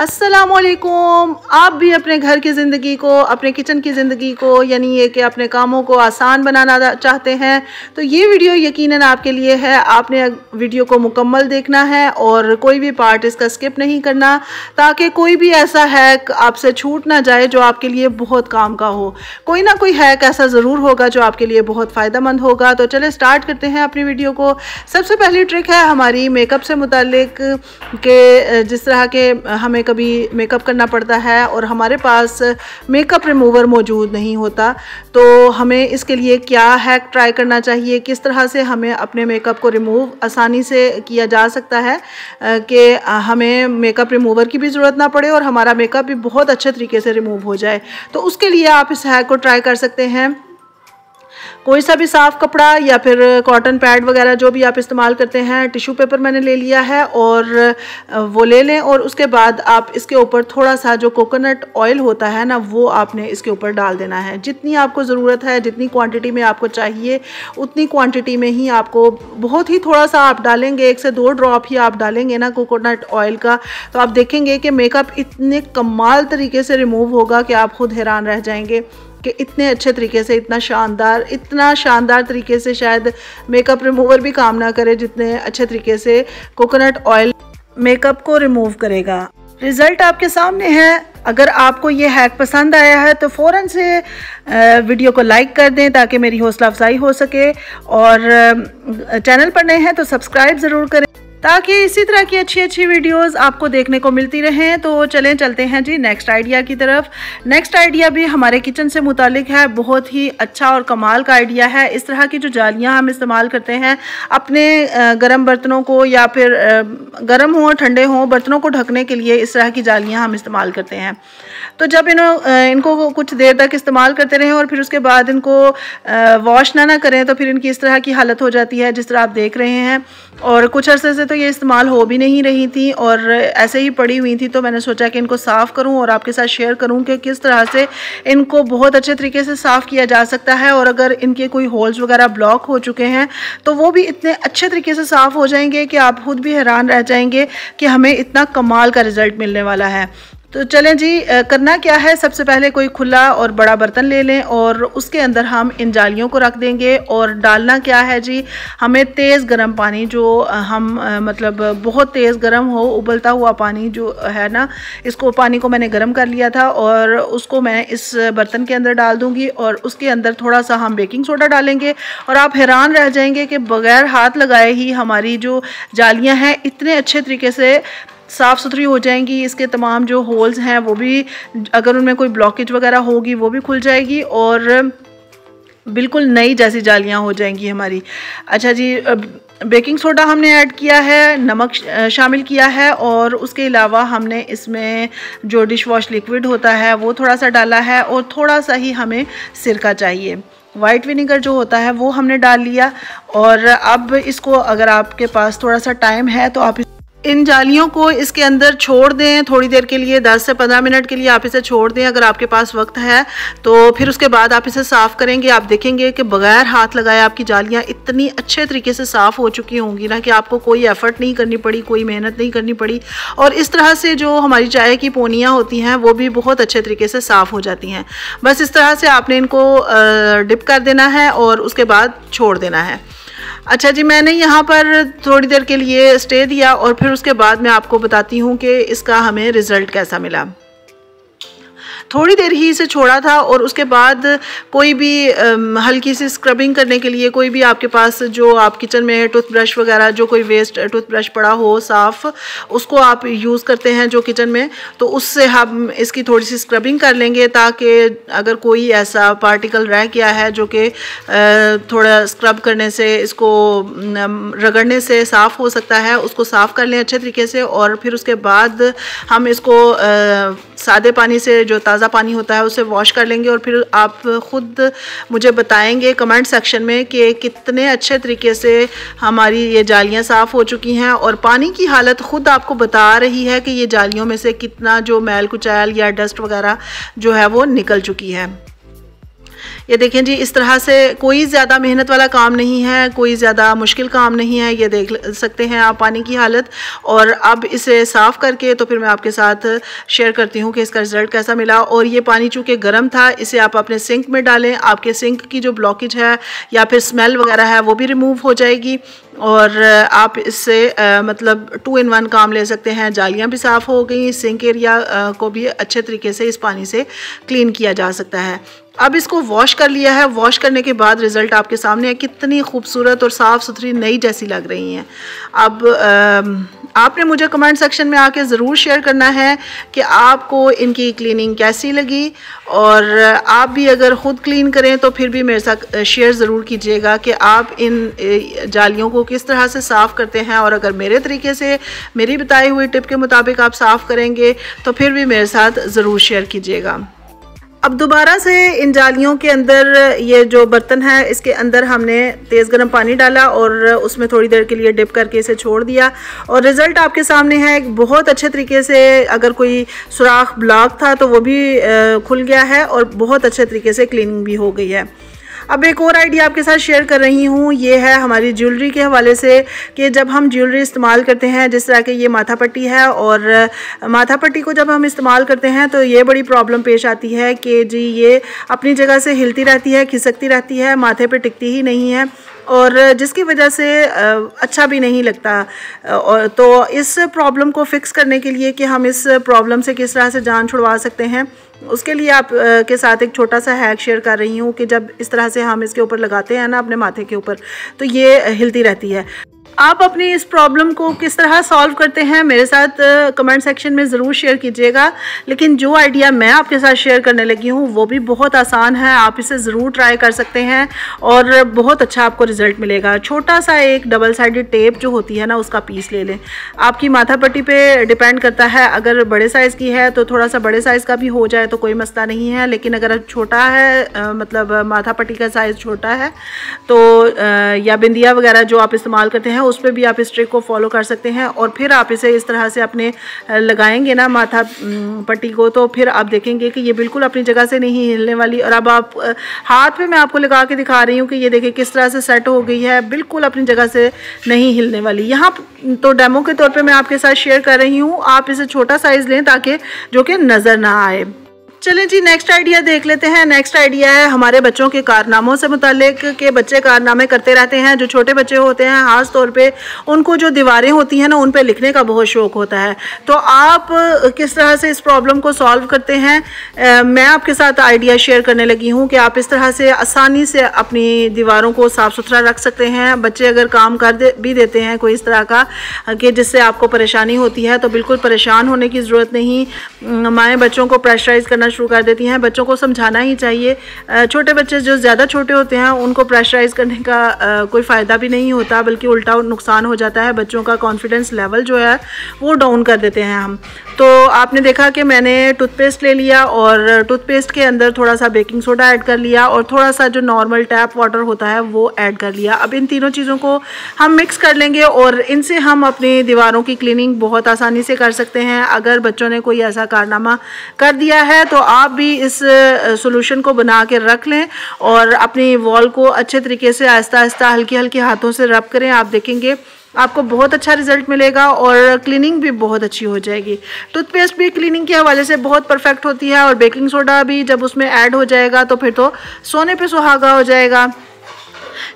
अस्सलामुअलैकुम। आप भी अपने घर की ज़िंदगी को, अपने किचन की ज़िंदगी को, यानी ये कि अपने कामों को आसान बनाना चाहते हैं तो ये वीडियो यकीनन आपके लिए है। आपने वीडियो को मुकम्मल देखना है और कोई भी पार्ट इसका स्किप नहीं करना, ताकि कोई भी ऐसा हैक आपसे छूट ना जाए जो आपके लिए बहुत काम का हो। कोई ना कोई हैक ऐसा ज़रूर होगा जो आपके लिए बहुत फ़ायदेमंद होगा। तो चले स्टार्ट करते हैं अपनी वीडियो को। सबसे पहली ट्रिक है हमारी मेकअप से मुताल्लिक, के जिस तरह के हमें कभी मेकअप करना पड़ता है और हमारे पास मेकअप रिमूवर मौजूद नहीं होता, तो हमें इसके लिए क्या हैक ट्राई करना चाहिए, किस तरह से हमें अपने मेकअप को रिमूव आसानी से किया जा सकता है कि हमें मेकअप रिमूवर की भी ज़रूरत ना पड़े और हमारा मेकअप भी बहुत अच्छे तरीके से रिमूव हो जाए। तो उसके लिए आप इस हैक को ट्राई कर सकते हैं। कोई सा भी साफ़ कपड़ा या फिर कॉटन पैड वगैरह जो भी आप इस्तेमाल करते हैं, टिश्यू पेपर मैंने ले लिया है और वो ले लें। और उसके बाद आप इसके ऊपर थोड़ा सा जो कोकोनट ऑयल होता है ना, वो आपने इसके ऊपर डाल देना है। जितनी आपको ज़रूरत है, जितनी क्वांटिटी में आपको चाहिए, उतनी क्वांटिटी में ही आपको बहुत ही थोड़ा सा आप डालेंगे, 1 से 2 ड्रॉप ही आप डालेंगे ना कोकोनट ऑयल का, तो आप देखेंगे कि मेकअप इतने कमाल तरीके से रिमूव होगा कि आप खुद हैरान रह जाएंगे कि इतने अच्छे तरीके से, इतना शानदार तरीके से शायद मेकअप रिमूवर भी काम ना करे जितने अच्छे तरीके से कोकोनट ऑयल मेकअप को रिमूव करेगा। रिज़ल्ट आपके सामने है। अगर आपको ये हैक पसंद आया है तो फ़ौरन से वीडियो को लाइक कर दें ताकि मेरी हौसला अफजाई हो सके, और चैनल पर नए हैं तो सब्सक्राइब ज़रूर करें ताकि इसी तरह की अच्छी अच्छी वीडियोस आपको देखने को मिलती रहें। तो चलें चलते हैं जी नेक्स्ट आइडिया की तरफ। नेक्स्ट आइडिया भी हमारे किचन से मुतालिक है। बहुत ही अच्छा और कमाल का आइडिया है। इस तरह की जो जालियां हम इस्तेमाल करते हैं अपने गर्म बर्तनों को, या फिर गर्म हों ठंडे हों बर्तनों को ढकने के लिए इस तरह की जालियाँ हम इस्तेमाल करते हैं। तो जब इनको कुछ देर तक इस्तेमाल करते रहें और फिर उसके बाद इनको वॉश ना करें तो फिर इनकी इस तरह की हालत हो जाती है जिस तरह आप देख रहे हैं। और कुछ अरसे से तो ये इस्तेमाल हो भी नहीं रही थी और ऐसे ही पड़ी हुई थी, तो मैंने सोचा कि इनको साफ़ करूं और आपके साथ शेयर करूं कि किस तरह से इनको बहुत अच्छे तरीके से साफ़ किया जा सकता है। और अगर इनके कोई होल्स वगैरह ब्लॉक हो चुके हैं तो वो भी इतने अच्छे तरीके से साफ़ हो जाएंगे कि आप खुद भी हैरान रह जाएंगे कि हमें इतना कमाल का रिज़ल्ट मिलने वाला है। तो चलें जी, करना क्या है। सबसे पहले कोई खुला और बड़ा बर्तन ले लें और उसके अंदर हम इन जालियों को रख देंगे। और डालना क्या है जी, हमें तेज़ गर्म पानी, जो हम मतलब बहुत तेज़ गर्म हो, उबलता हुआ पानी जो है ना, इसको पानी को मैंने गर्म कर लिया था और उसको मैं इस बर्तन के अंदर डाल दूँगी। और उसके अंदर थोड़ा सा हम बेकिंग सोडा डालेंगे और आप हैरान रह जाएंगे कि बग़ैर हाथ लगाए ही हमारी जो जालियाँ हैं इतने अच्छे तरीके से साफ़ सुथरी हो जाएंगी। इसके तमाम जो होल्स हैं वो भी, अगर उनमें कोई ब्लॉकेज वगैरह होगी वो भी खुल जाएगी और बिल्कुल नई जैसी जालियां हो जाएंगी हमारी। अच्छा जी, बेकिंग सोडा हमने ऐड किया है, नमक शामिल किया है और उसके अलावा हमने इसमें जो डिश वॉश लिक्विड होता है वो थोड़ा सा डाला है और थोड़ा सा ही हमें सिरका चाहिए, वाइट विनेगर जो होता है वो हमने डाल लिया। और अब इसको, अगर आपके पास थोड़ा सा टाइम है तो आप इन जालियों को इसके अंदर छोड़ दें थोड़ी देर के लिए, 10 से 15 मिनट के लिए आप इसे छोड़ दें अगर आपके पास वक्त है। तो फिर उसके बाद आप इसे साफ़ करेंगे। आप देखेंगे कि बग़ैर हाथ लगाए आपकी जालियां इतनी अच्छे तरीके से साफ़ हो चुकी होंगी ना कि आपको कोई एफ़र्ट नहीं करनी पड़ी, कोई मेहनत नहीं करनी पड़ी। और इस तरह से जो हमारी चाय की पोनियाँ होती हैं वो भी बहुत अच्छे तरीके से साफ़ हो जाती हैं। बस इस तरह से आपने इनको डिप कर देना है और उसके बाद छोड़ देना है। अच्छा जी, मैंने यहाँ पर थोड़ी देर के लिए स्टे दिया और फिर उसके बाद मैं आपको बताती हूँ कि इसका हमें रिज़ल्ट कैसा मिला। थोड़ी देर ही इसे छोड़ा था और उसके बाद कोई भी हल्की सी स्क्रबिंग करने के लिए, कोई भी आपके पास जो आप किचन में टूथब्रश वगैरह, जो कोई वेस्ट टूथब्रश पड़ा हो साफ़, उसको आप यूज़ करते हैं जो किचन में, तो उससे हम इसकी थोड़ी सी स्क्रबिंग कर लेंगे ताकि अगर कोई ऐसा पार्टिकल रह गया है जो कि थोड़ा स्क्रब करने से, इसको रगड़ने से साफ़ हो सकता है, उसको साफ़ कर लें अच्छे तरीके से। और फिर उसके बाद हम इसको सादे पानी से, जो ताज़ा पानी होता है, उसे वॉश कर लेंगे। और फिर आप ख़ुद मुझे बताएंगे कमेंट सेक्शन में कि कितने अच्छे तरीके से हमारी ये जालियां साफ़ हो चुकी हैं। और पानी की हालत ख़ुद आपको बता रही है कि ये जालियों में से कितना जो मैल कुचैल या डस्ट वगैरह जो है वो निकल चुकी है। ये देखें जी, इस तरह से कोई ज़्यादा मेहनत वाला काम नहीं है, कोई ज़्यादा मुश्किल काम नहीं है। ये देख सकते हैं आप पानी की हालत। और अब इसे साफ़ करके तो फिर मैं आपके साथ शेयर करती हूँ कि इसका रिज़ल्ट कैसा मिला। और ये पानी चूँकि गर्म था, इसे आप अपने सिंक में डालें, आपके सिंक की जो ब्लॉकेज है या फिर स्मेल वगैरह है वो भी रिमूव हो जाएगी। और आप इससे मतलब 2 in 1 काम ले सकते हैं। जालियां भी साफ़ हो गई, सिंक एरिया को भी अच्छे तरीके से इस पानी से क्लीन किया जा सकता है। अब इसको वॉश कर लिया है, वॉश करने के बाद रिज़ल्ट आपके सामने है, कितनी खूबसूरत और साफ़ सुथरी नई जैसी लग रही हैं। अब आपने मुझे कमेंट सेक्शन में आके ज़रूर शेयर करना है कि आपको इनकी क्लीनिंग कैसी लगी। और आप भी अगर ख़ुद क्लीन करें तो फिर भी मेरे साथ शेयर ज़रूर कीजिएगा कि आप इन जालियों को किस तरह से साफ़ करते हैं। और अगर मेरे तरीके से, मेरी बताई हुई टिप के मुताबिक आप साफ़ करेंगे तो फिर भी मेरे साथ ज़रूर शेयर कीजिएगा। अब दोबारा से इन जालियों के अंदर, ये जो बर्तन है इसके अंदर हमने तेज़ गर्म पानी डाला और उसमें थोड़ी देर के लिए डिप करके इसे छोड़ दिया। और रिज़ल्ट आपके सामने है, बहुत अच्छे तरीके से, अगर कोई सुराख ब्लॉक था तो वो भी खुल गया है और बहुत अच्छे तरीके से क्लीनिंग भी हो गई है। अब एक और आइडिया आपके साथ शेयर कर रही हूँ, ये है हमारी ज्वेलरी के हवाले से कि जब हम ज्वेलरी इस्तेमाल करते हैं, जिस तरह के ये माथा पट्टी है, और माथा पट्टी को जब हम इस्तेमाल करते हैं तो ये बड़ी प्रॉब्लम पेश आती है कि जी ये अपनी जगह से हिलती रहती है, खिसकती रहती है, माथे पे टिकती ही नहीं है और जिसकी वजह से अच्छा भी नहीं लगता। और तो इस प्रॉब्लम को फिक्स करने के लिए कि हम इस प्रॉब्लम से किस तरह से जान छुड़वा सकते हैं, उसके लिए आप के साथ एक छोटा सा हैक शेयर कर रही हूँ कि जब इस तरह से हम इसके ऊपर लगाते हैं ना अपने माथे के ऊपर, तो ये हिलती रहती है। आप अपनी इस प्रॉब्लम को किस तरह सॉल्व करते हैं मेरे साथ कमेंट सेक्शन में ज़रूर शेयर कीजिएगा। लेकिन जो आइडिया मैं आपके साथ शेयर करने लगी हूँ वो भी बहुत आसान है, आप इसे ज़रूर ट्राई कर सकते हैं और बहुत अच्छा आपको रिज़ल्ट मिलेगा। छोटा सा एक डबल साइडेड टेप जो होती है ना, उसका पीस ले लें। आपकी माथा पट्टी पर डिपेंड करता है, अगर बड़े साइज़ की है तो थोड़ा सा बड़े साइज़ का भी हो जाए तो कोई मसला नहीं है। लेकिन अगर छोटा है, मतलब माथा पट्टी का साइज़ छोटा है तो या बिंदिया वगैरह जो आप इस्तेमाल करते हैं उस पर भी आप इस ट्रिक को फॉलो कर सकते हैं। और फिर आप इसे इस तरह से अपने लगाएंगे ना माथा पट्टी को, तो फिर आप देखेंगे कि ये बिल्कुल अपनी जगह से नहीं हिलने वाली। और अब आप हाथ पे मैं आपको लगा के दिखा रही हूँ कि ये देखिए किस तरह से सेट हो गई है, बिल्कुल अपनी जगह से नहीं हिलने वाली। यहाँ तो डेमो के तौर पर मैं आपके साथ शेयर कर रही हूँ, आप इसे छोटा साइज़ लें ताकि जो कि नज़र ना आए। चलें जी, नेक्स्ट आइडिया देख लेते हैं। नेक्स्ट आइडिया है हमारे बच्चों के कारनामों से मुतालिक के बच्चे कारनामे करते रहते हैं। जो छोटे बच्चे होते हैं ख़ास तौर पे उनको जो दीवारें होती हैं ना उन पे लिखने का बहुत शौक़ होता है। तो आप किस तरह से इस प्रॉब्लम को सॉल्व करते हैं, मैं आपके साथ आइडिया शेयर करने लगी हूँ कि आप इस तरह से आसानी से अपनी दीवारों को साफ़ सुथरा रख सकते हैं। बच्चे अगर काम कर भी देते हैं कोई इस तरह का कि जिससे आपको परेशानी होती है, तो बिल्कुल परेशान होने की ज़रूरत नहीं। माएँ बच्चों को प्रेशराइज़ करना शुरू कर देती हैं, बच्चों को समझाना ही चाहिए। छोटे बच्चे जो ज़्यादा छोटे होते हैं उनको प्रेशराइज़ करने का कोई फ़ायदा भी नहीं होता, बल्कि उल्टा नुकसान हो जाता है। बच्चों का कॉन्फिडेंस लेवल जो है वो डाउन कर देते हैं हम। तो आपने देखा कि मैंने टूथपेस्ट ले लिया और टूथपेस्ट के अंदर थोड़ा सा बेकिंग सोडा ऐड कर लिया और थोड़ा सा जो नॉर्मल टैप वाटर होता है वो ऐड कर लिया। अब इन तीनों चीज़ों को हम मिक्स कर लेंगे और इनसे हम अपनी दीवारों की क्लीनिंग बहुत आसानी से कर सकते हैं। अगर बच्चों ने कोई ऐसा कारनामा कर दिया है तो आप भी इस सॉल्यूशन को बना के रख लें और अपनी वॉल को अच्छे तरीके से आहिस्ता आहिस्ता हल्के हल्के हाथों से रब करें। आप देखेंगे आपको बहुत अच्छा रिज़ल्ट मिलेगा और क्लीनिंग भी बहुत अच्छी हो जाएगी। टूथपेस्ट भी क्लीनिंग के हवाले से बहुत परफेक्ट होती है और बेकिंग सोडा भी जब उसमें ऐड हो जाएगा तो फिर तो सोने पे सुहागा हो जाएगा।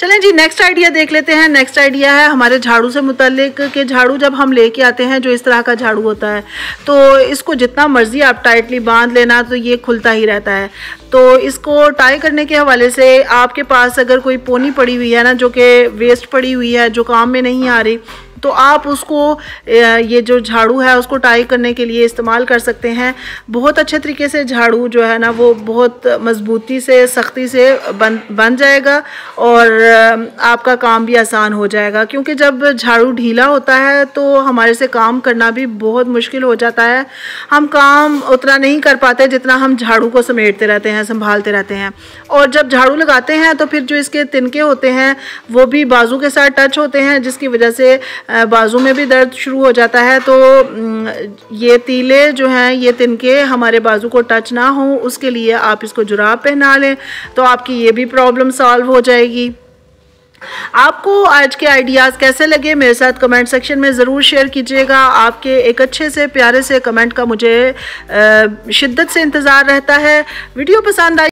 चलें जी, नेक्स्ट आइडिया देख लेते हैं। नेक्स्ट आइडिया है हमारे झाड़ू से मुतालिक के झाड़ू जब हम लेके आते हैं जो इस तरह का झाड़ू होता है तो इसको जितना मर्ज़ी आप टाइटली बांध लेना तो ये खुलता ही रहता है। तो इसको टाई करने के हवाले से आपके पास अगर कोई पोनी पड़ी हुई है ना जो कि वेस्ट पड़ी हुई है जो काम में नहीं आ रही, तो आप उसको ये जो झाड़ू है उसको टाई करने के लिए इस्तेमाल कर सकते हैं। बहुत अच्छे तरीके से झाड़ू जो है ना वो बहुत मजबूती से, सख्ती से बन जाएगा और आपका काम भी आसान हो जाएगा। क्योंकि जब झाड़ू ढीला होता है तो हमारे से काम करना भी बहुत मुश्किल हो जाता है, हम काम उतना नहीं कर पाते जितना हम झाड़ू को समेटते रहते हैं, संभालते रहते हैं। और जब झाड़ू लगाते हैं तो फिर जो इसके तिनके होते हैं वो भी बाजू के साथ टच होते हैं, जिसकी वजह से बाजू में भी दर्द शुरू हो जाता है, तो ये तीले जो हैं ये तिनके हमारे बाजू को टच ना हो, उसके लिए आप इसको जुराब पहना लें तो आपकी ये भी प्रॉब्लम सॉल्व हो जाएगी। आपको आज के आइडियाज़ कैसे लगे मेरे साथ कमेंट सेक्शन में ज़रूर शेयर कीजिएगा। आपके एक अच्छे से प्यारे से कमेंट का मुझे शिद्दत से इंतज़ार रहता है। वीडियो पसंद आई